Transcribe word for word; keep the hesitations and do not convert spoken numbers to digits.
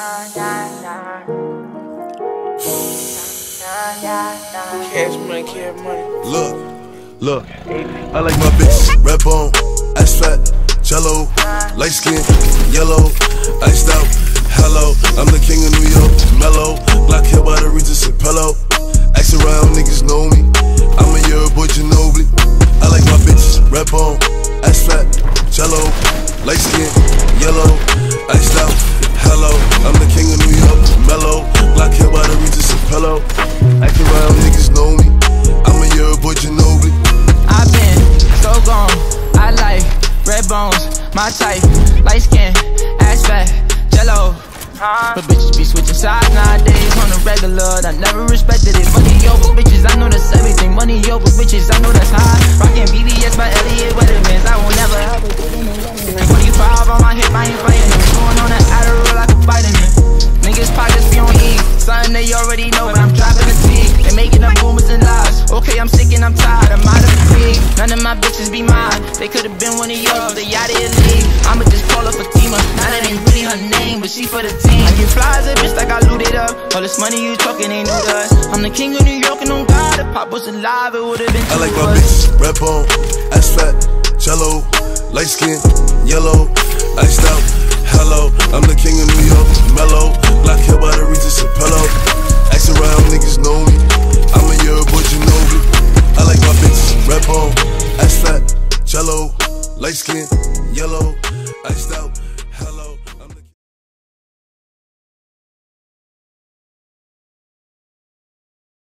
Cash money, cash money. Look, look, I like my bitch red bone, ice fat, jello, light skin, yellow, iced out, hello. I'm the king of New York, mellow. Black hair by the Regis and pillow. Ask around, niggas know me. I'm a year boy, Ginobili. I like my bitches red bone, ice fat, jello, light skin, yellow, iced out, hello. I'm the king of New York, mellow. Black hair by the Regis and pillow. Act around, niggas know me. I'm a year boy, Ginobili. I've been so gone. I like red bones, my type. Light skin, ass fat, jello. But bitches be switching sides nowadays on the regular. I never respected it. Money over bitches, I know that's everything. Money over bitches, I know that's high. Rockin' B B S by Elliot Weathermans. I won't never have it. twenty-five on my hip, I ain't fighting them. Going on an Adderall like a vitamin. Niggas pockets be on E. Something they already know, but I'm dropping the tea. They making up rumors and lies. Okay, I'm sick and I'm tired. I'm out of the league. None of my bitches be mine. They could've been one of yours. They out of your league. I'ma just call her Fatima. Now that ain't really her name, but she for the team. I get flies at bitch like I looted up. All this money you talking ain't new to us. I'm the king of New York and on God. If Pop was alive, it would've been two. I like my bitch red bone, ass fat, jello, light skin, yellow, iced out, hello. I'm the king of New York, mellow. Black hair by the Regis and pillow. Ask around, niggas know me. I'm a year boy, Ginobili. I like my bitch red bone, ass fat, jello, light skin, yellow, iced out.